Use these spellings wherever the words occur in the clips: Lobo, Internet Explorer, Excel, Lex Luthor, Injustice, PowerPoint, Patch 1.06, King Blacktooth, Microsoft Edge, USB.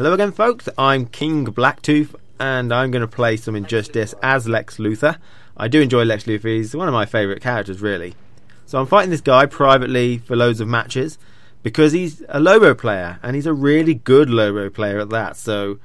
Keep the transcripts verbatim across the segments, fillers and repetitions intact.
Hello again folks, I'm King Blacktooth and I'm going to play some Injustice as Lex Luthor. I do enjoy Lex Luthor, he's one of my favourite characters really. So I'm fighting this guy privately for loads of matches because he's a Lobo player and he's a really good Lobo player at that. So,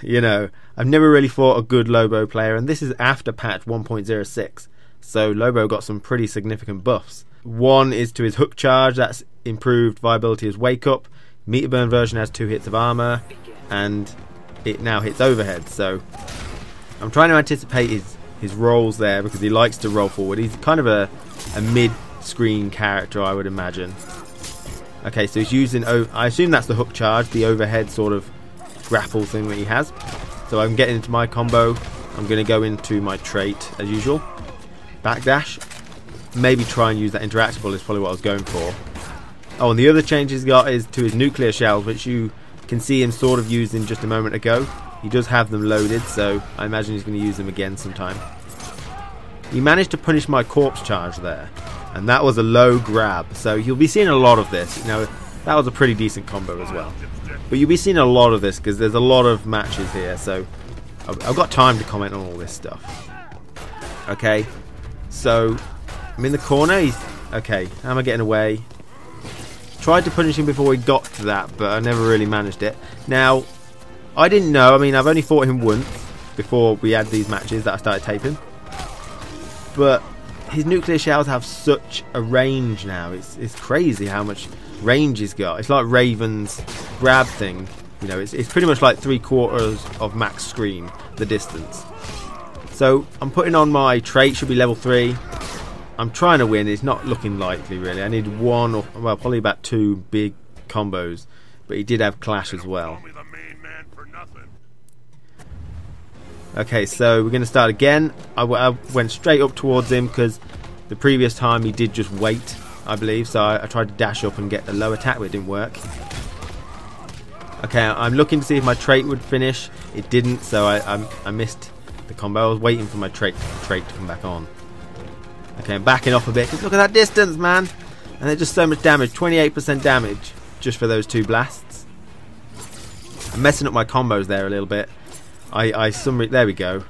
you know, I've never really fought a good Lobo player and this is after patch one point oh six. So Lobo got some pretty significant buffs. One is to his hook charge, that's improved viability as wake up. Meter burn version has two hits of armor and it now hits overhead, so I'm trying to anticipate his his rolls there because he likes to roll forward. He's kind of a, a mid-screen character, I would imagine. Okay, so he's using, I assume that's the hook charge, the overhead sort of grapple thing that he has. So I'm getting into my combo. I'm going to go into my trait as usual. Backdash. Maybe try and use that interactable is probably what I was going for. Oh, and the other change he's got is to his nuclear shells, which you can see him sort of using just a moment ago. He does have them loaded, so I imagine he's going to use them again sometime. He managed to punish my corpse charge there, and that was a low grab, so you'll be seeing a lot of this. You know, that was a pretty decent combo as well. But you'll be seeing a lot of this, because there's a lot of matches here, so I've got time to comment on all this stuff. Okay, so I'm in the corner. He's okay, how am I getting away? Tried to punish him before we got to that, but I never really managed it. Now, I didn't know. I mean, I've only fought him once before we had these matches that I started taping. But his nuclear shells have such a range now. It's, it's crazy how much range he's got. It's like Raven's grab thing. You know, it's, it's pretty much like three quarters of max screen, the distance. So I'm putting on my trait, should be level three. I'm trying to win, it's not looking likely really. I need one or, well, probably about two big combos, but he did have clash as well. Okay, so we're going to start again. I, I went straight up towards him because the previous time he did just wait, I believe, so I, I tried to dash up and get a low attack, but it didn't work. Okay, I'm looking to see if my trait would finish. It didn't, so I, I, I missed the combo. I was waiting for my trait, trait to come back on. Okay, I'm backing off a bit, because look at that distance, man! And they're just so much damage, twenty-eight percent damage, just for those two blasts. I'm messing up my combos there a little bit. I, I summary, there we go.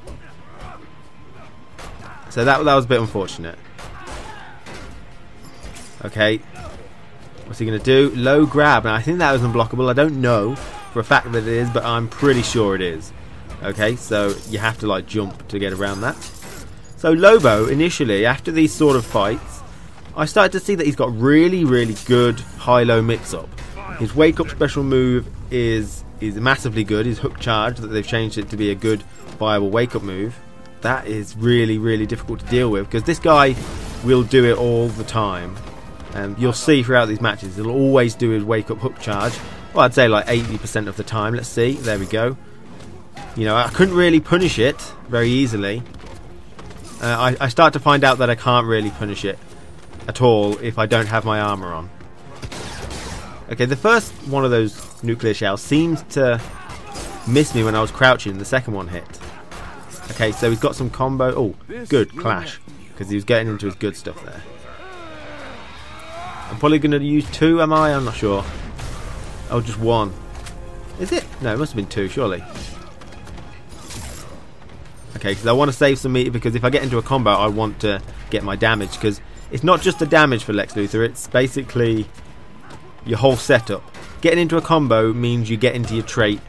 So that, that was a bit unfortunate. Okay. What's he going to do? Low grab, and I think that was unblockable. I don't know for a fact that it is, but I'm pretty sure it is. Okay, so you have to, like, jump to get around that. So Lobo, initially, after these sort of fights, I started to see that he's got really, really good high-low mix-up. His wake-up special move is, is massively good. His hook charge, that they've changed it to be a good, viable wake-up move, that is really, really difficult to deal with, because this guy will do it all the time. Um, you'll see throughout these matches, he'll always do his wake-up hook charge. Well, I'd say like eighty percent of the time. Let's see. There we go. You know, I couldn't really punish it very easily. Uh, I, I start to find out that I can't really punish it at all if I don't have my armor on. Okay, the first one of those nuclear shells seems to miss me when I was crouching. The second one hit. Okay, so he's got some combo. Oh, good clash, because he was getting into his good stuff there. I'm probably going to use two, am I? I'm not sure. Oh, just one. Is it? No, it must have been two, surely. Okay, because I want to save some meter, because if I get into a combo, I want to get my damage, because it's not just the damage for Lex Luthor, it's basically your whole setup. Getting into a combo means you get into your trait,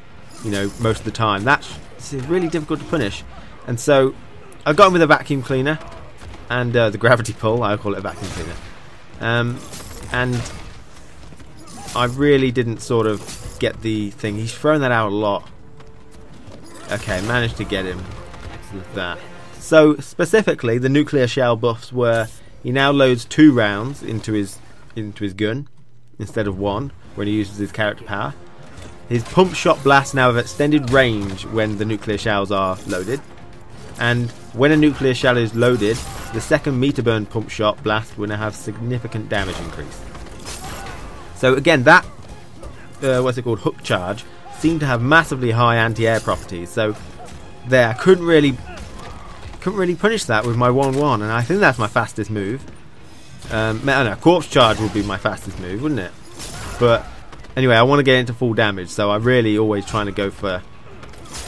you know, most of the time. That's really difficult to punish. And so I got him with a vacuum cleaner and uh, the gravity pull. I call it a vacuum cleaner. Um, and I really didn't sort of get the thing. He's thrown that out a lot. Okay, managed to get him. With that. So specifically the nuclear shell buffs were he now loads two rounds into his into his gun instead of one when he uses his character power. His pump shot blasts now have extended range when the nuclear shells are loaded, and when a nuclear shell is loaded the second meter burn pump shot blast will now have significant damage increase. So again that uh, what's it called hook charge seemed to have massively high anti-air properties, so there, I couldn't really, couldn't really punish that with my one one, and I think that's my fastest move. Um, I don't know, corpse charge would be my fastest move, wouldn't it? But Anyway, I want to get into full damage, so I'm really always trying to go for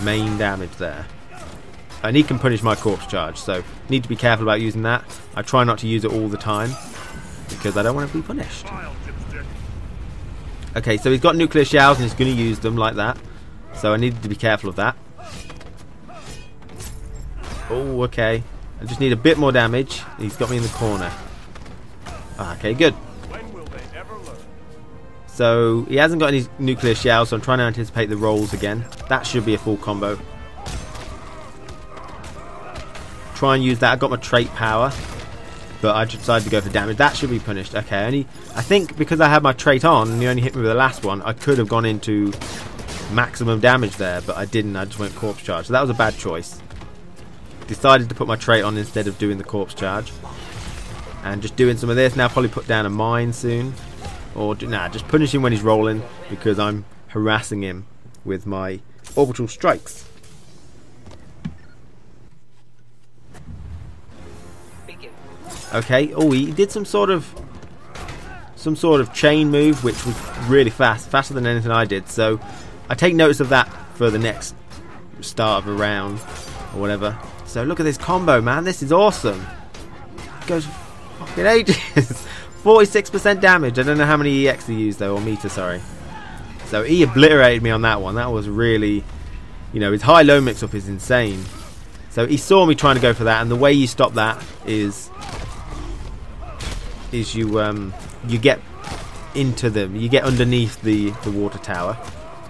main damage there. And he can punish my corpse charge, so need to be careful about using that. I try not to use it all the time because I don't want to be punished. Okay, so he's got nuclear shells and he's going to use them like that, so I needed to be careful of that. Oh, okay. I just need a bit more damage. He's got me in the corner. Okay, good. So he hasn't got any nuclear shells, so I'm trying to anticipate the rolls again. That should be a full combo. Try and use that. I got my trait power, but I decided to go for damage. That should be punished. Okay, only I think because I had my trait on and he only hit me with the last one, I could have gone into maximum damage there, but I didn't. I just went corpse charge. So that was a bad choice. Decided to put my trait on instead of doing the corpse charge. And just doing some of this. Now probably put down a mine soon. Or, nah, just punish him when he's rolling because I'm harassing him with my orbital strikes. Okay, oh, he did some sort of some sort of chain move, which was really fast, faster than anything I did, so I take notice of that for the next start of a round or whatever. So look at this combo, man, this is awesome. It goes fucking ages. forty-six percent damage. I don't know how many E X he used though, or meter, sorry. So he obliterated me on that one. That was really, you know, his high-low mix-up is insane. So he saw me trying to go for that, and the way you stop that is is you um you get into them, you get underneath the the water tower.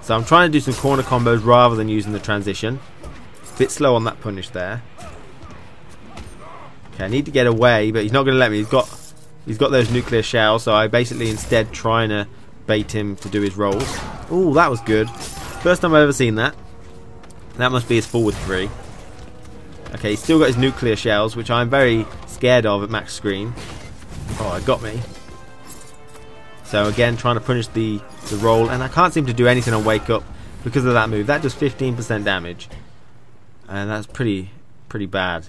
So I'm trying to do some corner combos rather than using the transition. Bit slow on that punish there. Okay, I need to get away, but he's not going to let me. He's got he's got those nuclear shells, so I basically instead trying to bait him to do his rolls. Oh, that was good. First time I've ever seen that. That must be his forward three. Okay, he's still got his nuclear shells, which I'm very scared of at max screen. Oh, it got me. So again, trying to punish the, the roll, and I can't seem to do anything on wake up because of that move. That does fifteen percent damage, and that's pretty pretty bad.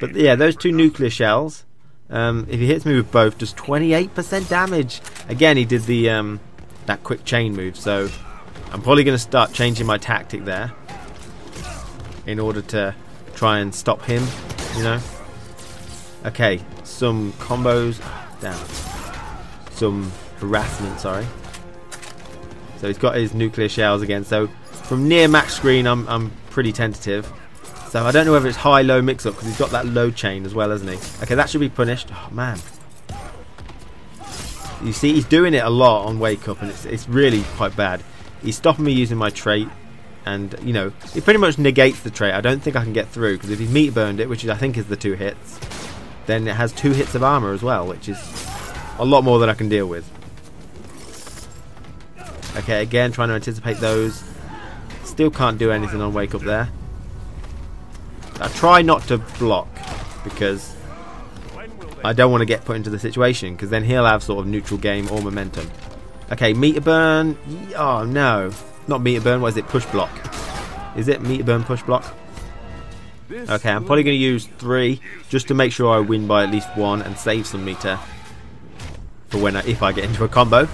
But yeah, those two nuclear shells, um, if he hits me with both, does twenty-eight percent damage. Again, he did the um, that quick chain move, so I'm probably going to start changing my tactic there in order to try and stop him, you know. Okay, some combos, damn, some harassment, sorry. So he's got his nuclear shells again, so from near max screen I'm, I'm pretty tentative. So I don't know whether it's high-low mix-up because he's got that low chain as well, hasn't he? Okay, that should be punished. Oh, man. You see, he's doing it a lot on wake up and it's, it's really quite bad. He's stopping me using my trait and, you know, it pretty much negates the trait. I don't think I can get through because if he's meat burned it, which I think is the two hits, then it has two hits of armor as well, which is a lot more than I can deal with. Okay, again, trying to anticipate those. Still can't do anything on wake up there. I try not to block because I don't want to get put into the situation because then he'll have sort of neutral game or momentum. Okay, meter burn. Oh, no. Not meter burn. What is it? Push block. Is it meter burn push block? Okay, I'm probably going to use three just to make sure I win by at least one and save some meter for when I, if I get into a combo.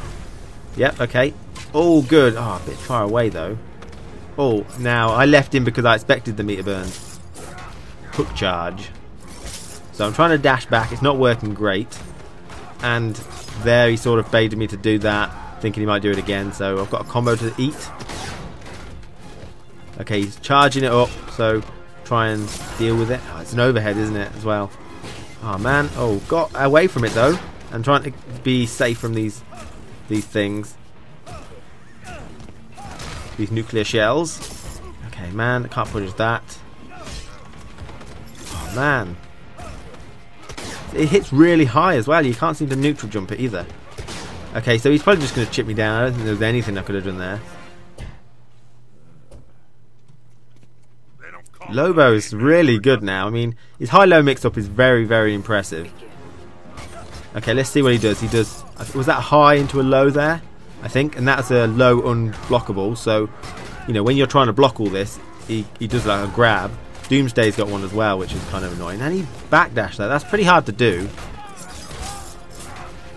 Yep, okay. Oh, good. Oh, a bit far away though. Oh, now I left him because I expected the meter burn. Hook charge. So I'm trying to dash back. It's not working great. And there he sort of baited me to do that, thinking he might do it again. So I've got a combo to eat. Okay, he's charging it up. So try and deal with it. Oh, it's an overhead, isn't it, as well? Oh man. Oh, got away from it though. I'm trying to be safe from these these things. These nuclear shells. Okay, man, I can't punish that. Oh man. It hits really high as well. You can't seem to neutral jump it either. Okay, so he's probably just gonna chip me down. I don't think there was anything I could have done there. Lobo is really good now. I mean, his high-low mix-up is very, very impressive. Okay, let's see what he does. He does... Was that high into a low there? I think. And that's a low unblockable. So, you know, when you're trying to block all this, he, he does like a grab. Doomsday's got one as well, which is kind of annoying. And he backdashed that. That's pretty hard to do.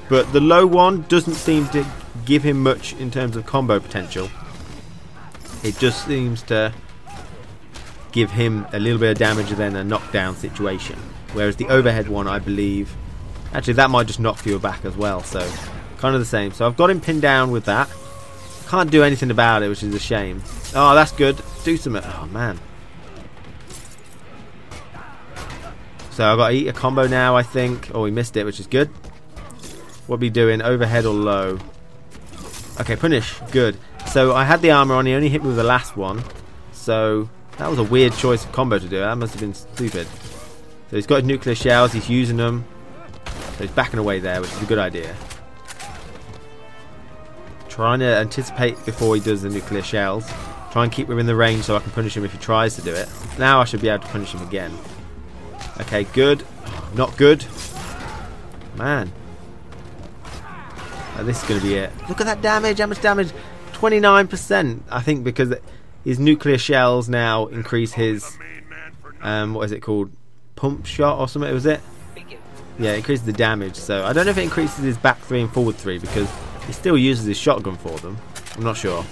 But the low one doesn't seem to give him much in terms of combo potential. It just seems to give him a little bit of damage and then a knockdown situation. Whereas the overhead one, I believe, actually that might just knock you back as well, so kind of the same. So I've got him pinned down with that. Can't do anything about it, which is a shame. Oh, that's good. Do some... Oh, man. So I've got to eat a combo now, I think. Oh, he missed it, which is good. What are we doing? Overhead or low? Okay, punish. Good. So I had the armor on. He only hit me with the last one. So that was a weird choice of combo to do. That must have been stupid. So he's got his nuclear shells. He's using them. So he's backing away there, which is a good idea. Trying to anticipate before he does the nuclear shells. Try and keep him in the range so I can punish him if he tries to do it. Now I should be able to punish him again. Okay, good. Not good. Man. Now this is going to be it. Look at that damage. How much damage? twenty-nine percent. I think because his nuclear shells now increase his... Um, what is it called? Pump shot or something, was it? Yeah, it increases the damage. So I don't know if it increases his back three and forward three because he still uses his shotgun for them. I'm not sure.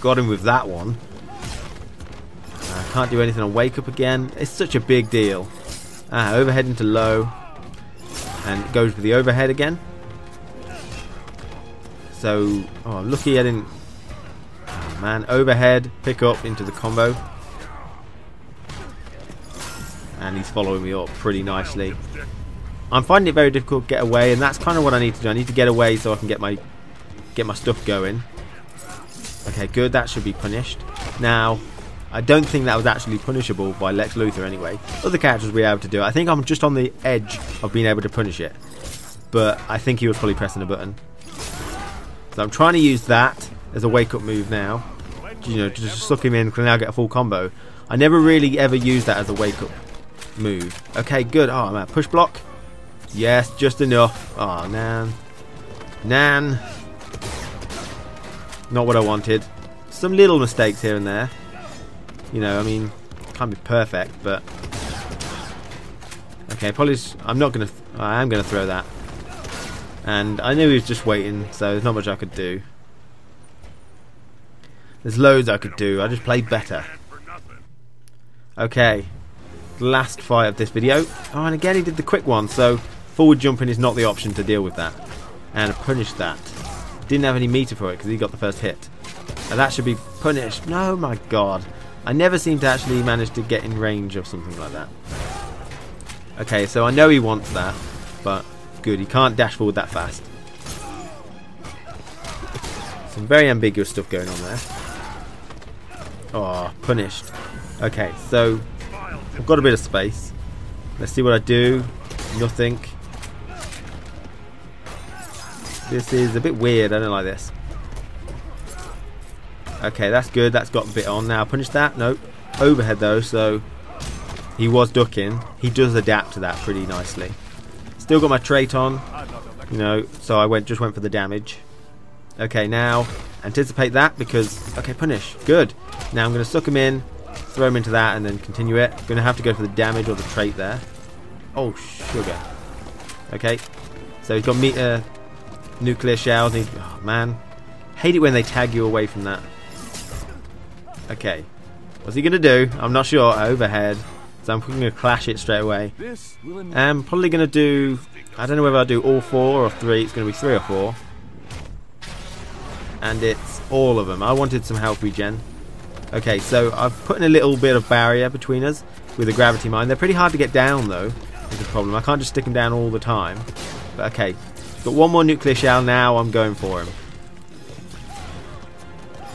Got him with that one. I can't do anything on wake up again. It's such a big deal. Ah, overhead into low. And it goes with the overhead again. So, oh, I'm lucky I didn't... Oh, man, overhead, pick up into the combo. And he's following me up pretty nicely. I'm finding it very difficult to get away, and that's kind of what I need to do. I need to get away so I can get my get my stuff going. Okay, good. That should be punished. Now, I don't think that was actually punishable by Lex Luthor anyway. Other characters will be able to do it. I think I'm just on the edge of being able to punish it. But I think he was probably pressing a button. So I'm trying to use that as a wake-up move now. You know, to just suck him in and now get a full combo. I never really ever used that as a wake-up move. Okay, good. Oh, man. Push block. Yes, just enough. Oh, Nan. Nan. Not what I wanted. Some little mistakes here and there. You know, I mean, can't be perfect, but... Okay, probably... I'm not going to... I am going to throw that. And I knew he was just waiting, so there's not much I could do. There's loads I could do. I just played better. Okay. Last fight of this video. Oh, and again he did the quick one, so forward jumping is not the option to deal with that. And punish that. Didn't have any meter for it because he got the first hit. And that should be punished. No, my God. I never seem to actually manage to get in range of something like that. Okay, so I know he wants that, but... Good, he can't dash forward that fast. Some very ambiguous stuff going on there. Oh, punished. Okay, so I've got a bit of space. Let's see what I do. Nothing. This is a bit weird. I don't like this. Okay, that's good. That's got a bit on now. Punish that? Nope. Overhead though, so he was ducking. He does adapt to that pretty nicely. Still got my trait on, you know, so I went just went for the damage. Okay, now anticipate that because, okay, punish. Good. Now I'm going to suck him in, throw him into that, and then continue it. Going to have to go for the damage or the trait there. Oh, sugar. Okay, so he's got meter, nuclear shells. And he's, oh, man. Hate it when they tag you away from that. Okay. What's he going to do? I'm not sure. Overhead. So I'm going to clash it straight away. I'm probably going to do... I don't know whether I do all four or three. It's going to be three or four. And it's all of them. I wanted some health regen. Okay, so I've put in a little bit of barrier between us with a gravity mine. They're pretty hard to get down, though, is the problem. I can't just stick them down all the time. But okay. Got one more nuclear shell now. I'm going for him.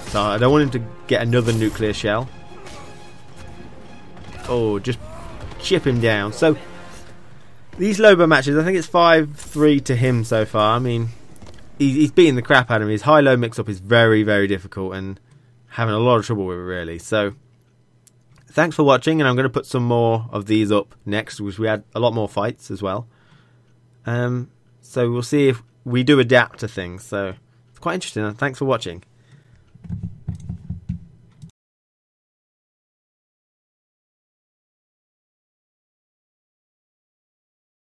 So I don't want him to get another nuclear shell. Oh, just chip him down. So, these Lobo matches, I think it's five three to him so far. I mean, he's, he's beating the crap out of him. His high-low mix-up is very, very difficult and having a lot of trouble with it, really. So, thanks for watching, and I'm going to put some more of these up next, because we had a lot more fights as well. Um, so, we'll see if we do adapt to things. So, it's quite interesting. Thanks for watching.